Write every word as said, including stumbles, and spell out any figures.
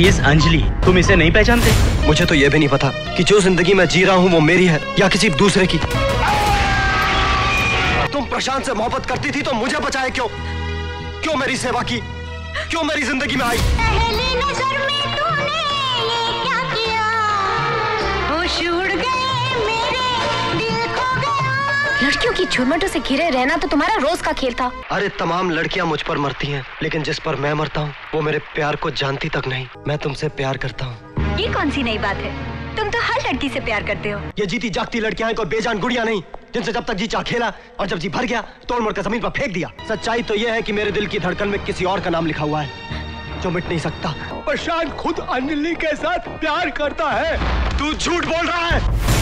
She is Anjali. तुम इसे नहीं पहचानते? मुझे तो ये भी नहीं पता कि जो जिंदगी मैं जी रहा हूँ वो मेरी है या किसी दूसरे की। तुम प्रशांत से मोहब्बत करती थी तो मुझे बचाए क्यों? क्यों मेरी सेवा की? क्यों मेरी जिंदगी में आई? पहली नजर में तूने ये क्या किया? होश उड़ गए मेरे, दिल खो गया। लड़कियों की झुरमटों से घिरे रहना तो तुम्हारा रोज का खेल था। अरे तमाम लड़कियां मुझ पर मरती हैं, लेकिन जिस पर मैं मरता हूँ वो मेरे प्यार को जानती तक नहीं। मैं तुमसे प्यार करता हूँ। ये कौन सी नई बात है? तुम तो हर लड़की से प्यार करते हो। ये जीती जागती लड़कियां हैं, कोई बेजान गुड़िया नहीं जिनसे जब तक जी चाह खेला और जब जी भर गया तोड़ मोड़ कर जमीन पर फेंक दिया। सच्चाई तो ये है कि मेरे दिल की धड़कन में किसी और का नाम लिखा हुआ है जो मिट नहीं सकता। प्रशांत खुद अंजलि के साथ प्यार करता है। तू झूठ बोल रहा है।